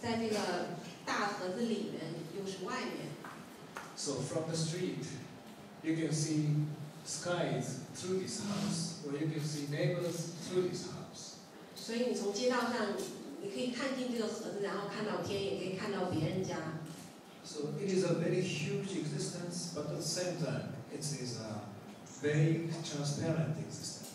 在这个大盒子里面又是外面。So from the street, you can see skies through this house, or you can see neighbors through this house. 所以你从街道上，你可以看进这个盒子，然后看到天，也可以看到别人家。 So it is a very huge existence, but at the same time, it is a very transparent existence.